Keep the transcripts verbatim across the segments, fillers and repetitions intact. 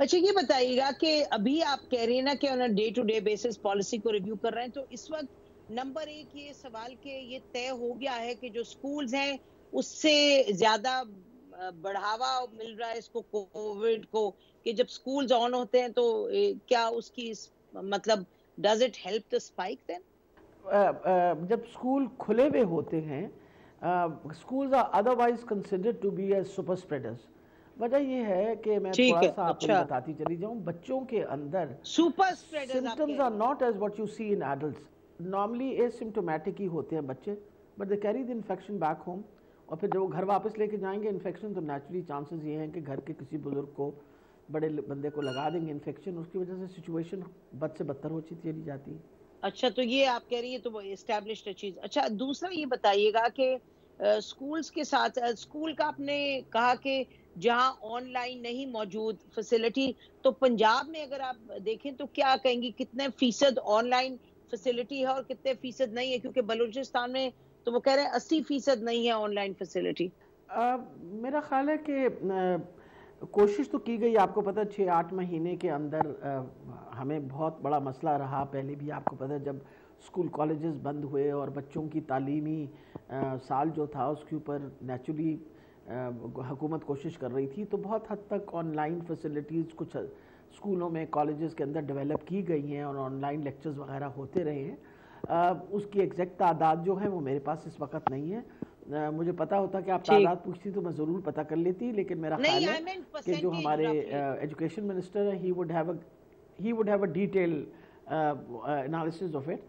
अच्छा ये बताइएगा कि अभी आप कह रही हैं ना कि on a day to day basis policy को रिव्यू कर रहे हैं, तो इस वक्त नंबर एक ये सवाल कि ये तय हो गया है कि जो स्कूल्स हैं उससे ज्यादा बढ़ावा मिल रहा है इसको कोविड को, कि जब स्कूल्स ऑन होते हैं तो क्या उसकी मतलब does it help the spike then? जब स्कूल खुले हुए होते हैं schools are otherwise considered to be as super spreaders. वजह ये है कि मैं थोड़ा सा आपको अच्छा। बताती चली जाऊँ, बच्चों के अंदर super spreaders symptoms are not as what you see in adults. Normally asymptomatic ही होते हैं बच्चे, but they carry the infection back home, और फिर जब वो घर वापस लेके जाएंगे इन्फेक्शन, तो नेचुरली चांसेस ये हैं कि घर के किसी बुजुर्ग को, बड़े बंदे को लगा देंगे इन्फेक्शन, उसकी वजह से सिचुएशन बद से बदतर होती चली जाती है। अच्छा, तो ये आप कह रही है तो एस्टेब्लिश्ड है चीज़। अच्छा दूसरा ये बताइएगा कि स्कूल्स के साथ, स्कूल का आपने कहा कि जहाँ ऑनलाइन नहीं मौजूद फैसिलिटी, तो पंजाब में अगर आप देखें तो क्या कहेंगी कितने फीसद ऑनलाइन फैसिलिटी है और कितने फीसद नहीं है? क्योंकि बलूचिस्तान में तो वो कह रहे हैं अस्सी फीसद नहीं है ऑनलाइन फैसिलिटी। मेरा ख्याल है कि कोशिश तो की गई, आपको पता है छः आठ महीने के अंदर आ, हमें बहुत बड़ा मसला रहा। पहले भी आपको पता है जब स्कूल कॉलेजेस बंद हुए और बच्चों की तालीमी आ, साल जो था उसके ऊपर नेचुरली हुकूमत कोशिश कर रही थी, तो बहुत हद तक ऑनलाइन फैसिलिटीज़ कुछ स्कूलों में कॉलेजेस के अंदर डेवलप की गई हैं और ऑनलाइन लेक्चर्स वगैरह होते रहे हैं। आ, उसकी एग्जैक्ट तादाद जो है वो मेरे पास इस वक्त नहीं है। आ, मुझे पता होता कि आप तादाद पूछती तो मैं ज़रूर पता कर लेती, लेकिन मेरा ख्याल है कि जो हमारे एजुकेशन मिनिस्टर है he would have he would have a detail analysis of it.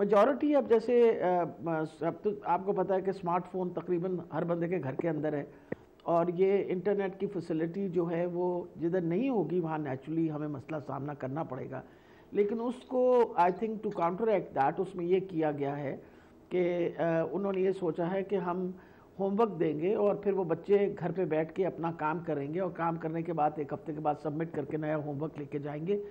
Majority अब जैसे uh, अब तो आपको पता है कि स्मार्टफोन तकरीबन हर बंदे के घर के अंदर है, और ये इंटरनेट की फैसिलिटी जो है वो जिधर नहीं होगी वहाँ नेचुरली हमें मसला सामना करना पड़ेगा। लेकिन उसको I think to counteract that उसमें ये किया गया है कि उन्होंने ये सोचा है कि हम होमवर्क देंगे और फिर वो बच्चे घर पे बैठ के अपना काम करेंगे, और काम करने के बाद एक हफ्ते के बाद सबमिट करके नया होमवर्क लेके जाएंगे,